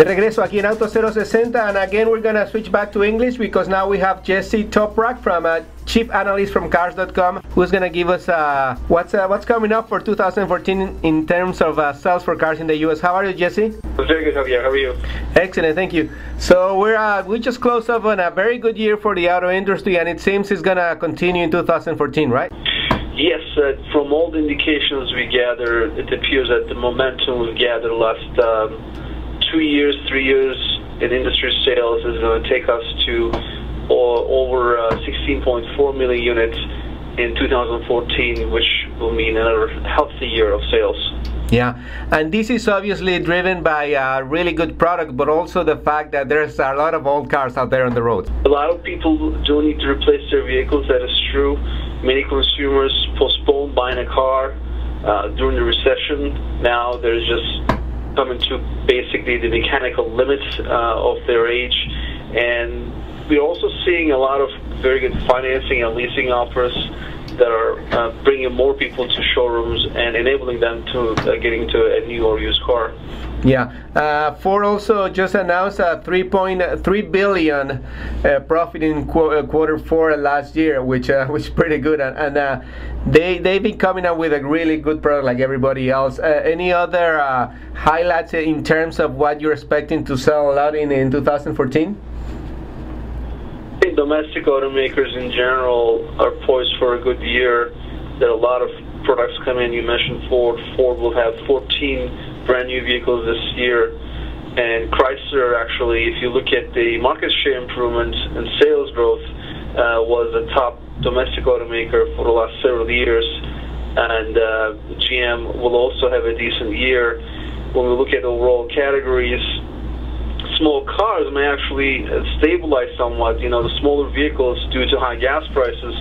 De regreso aquí en Auto 060, and again we're going to switch back to English because now we have Jesse Toprak from Chief Analyst from Cars.com, who's going to give us what's coming up for 2014 in terms of sales for cars in the U.S. How are you, Jesse? Very good, Javier. How are you? Excellent, thank you. So we just closed up on a very good year for the auto industry, and it seems it's going to continue in 2014, right? Yes, from all the indications we gather, it appears that the momentum we gathered last 2 years, 3 years in industry sales is going to take us to over 16.4 million units in 2014, which will mean another healthy year of sales. Yeah, and this is obviously driven by a really good product, but also the fact that there's a lot of old cars out there on the road. A lot of people do need to replace their vehicles, that is true. Many consumers postpone buying a car during the recession. Now there's just coming to basically the mechanical limit of their age, and we're also seeing a lot of very good financing and leasing offers that are bringing more people to showrooms and enabling them to get into a new or used car. Yeah, Ford also just announced a $3.3 billion profit in quarter four last year, which was pretty good, and they've been coming up with a really good product like everybody else. Any other highlights in terms of what you're expecting to sell a lot in 2014? Domestic automakers in general are poised for a good year. There are a lot of products coming in. You mentioned Ford. Ford will have 14 brand new vehicles this year. And Chrysler, actually, if you look at the market share improvement and sales growth, was the top domestic automaker for the last several years. And GM will also have a decent year. When we look at overall categories, small cars may actually stabilize somewhat. You know, the smaller vehicles, due to high gas prices,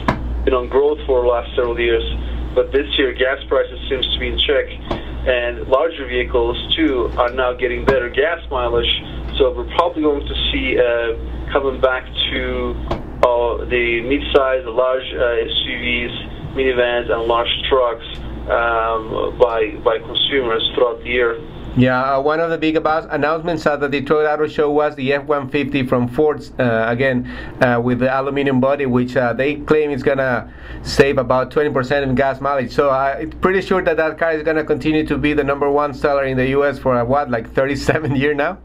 been on growth for the last several years. But this year, gas prices seems to be in check, and larger vehicles too are now getting better gas mileage. So we're probably going to see coming back to the midsize, the large SUVs, minivans, and large trucks by consumers throughout the year. Yeah, one of the big announcements at the Detroit Auto Show was the F-150 from Ford, again, with the aluminum body, which they claim is going to save about 20% in gas mileage. So I'm pretty sure that that car is going to continue to be the #1 seller in the U.S. for, what, like 37 years now?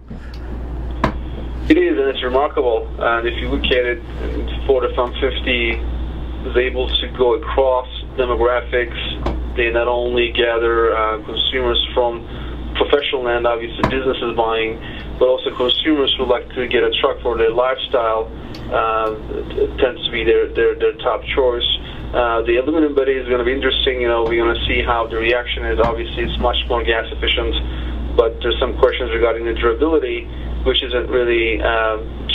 It is, and it's remarkable. And if you look at it, Ford F-150 is able to go across demographics. They not only gather consumers from professional and obviously businesses buying, but also consumers who like to get a truck for their lifestyle. It tends to be their top choice. The aluminum body is going to be interesting. You know, we're going to see how the reaction is. Obviously, it's much more gas efficient, but there's some questions regarding the durability, which isn't really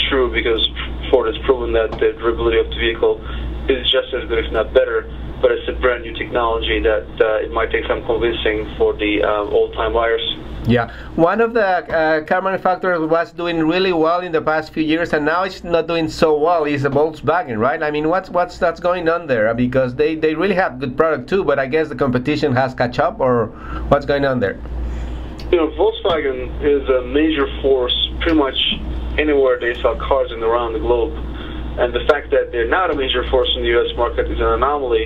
true because Ford has proven that the durability of the vehicle is just as good, if not better. But it's a brand new technology that it might take some convincing for the old-time buyers. Yeah, one of the car manufacturers was doing really well in the past few years, and now it's not doing so well. Is the Volkswagen, right? I mean, what's that's going on there? Because they really have good product too, but I guess the competition has catch up, or what's going on there? You know, Volkswagen is a major force pretty much anywhere they sell cars in around the globe. And the fact that they're not a major force in the U.S. market is an anomaly.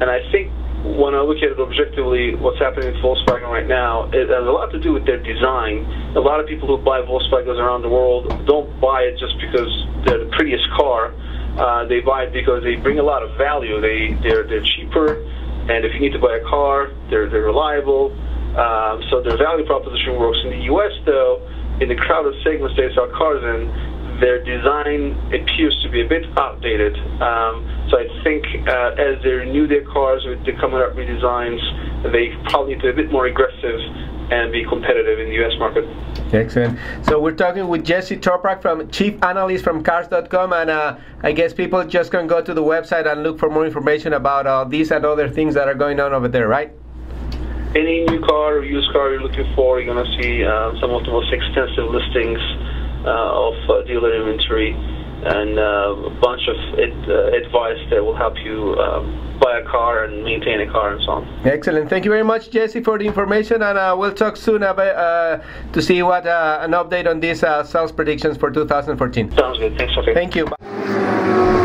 And I think when I look at it objectively, what's happening with Volkswagen right now, it has a lot to do with their design. A lot of people who buy Volkswagens around the world don't buy it just because they're the prettiest car. They buy it because they bring a lot of value. They're cheaper, and if you need to buy a car, they're reliable. So their value proposition works. In the U.S., though, in the crowded segments they sell cars in, their design appears to be a bit outdated. So I think as they renew their cars with the coming up redesigns, they probably need to be a bit more aggressive and be competitive in the U.S. market. Excellent. So we're talking with Jesse Toprak, from Chief Analyst from Cars.com, and I guess people just can go to the website and look for more information about these and other things that are going on over there, right? Any new car or used car you're looking for, you're going to see some of the most extensive listings of dealer inventory. and a bunch of advice that will help you buy a car and maintain a car and so on. Excellent. Thank you very much, Jesse, for the information, and we'll talk soon about, to see what an update on these sales predictions for 2014. Sounds good. Thanks, Sophie. Thank you. Bye.